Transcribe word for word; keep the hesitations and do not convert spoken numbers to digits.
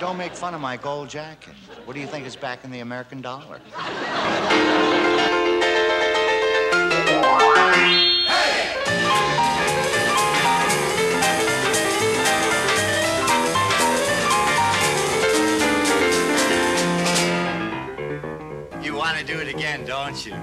Don't make fun of my gold jacket. What do you think is back in the American dollar? Hey! You want to do it again, don't you?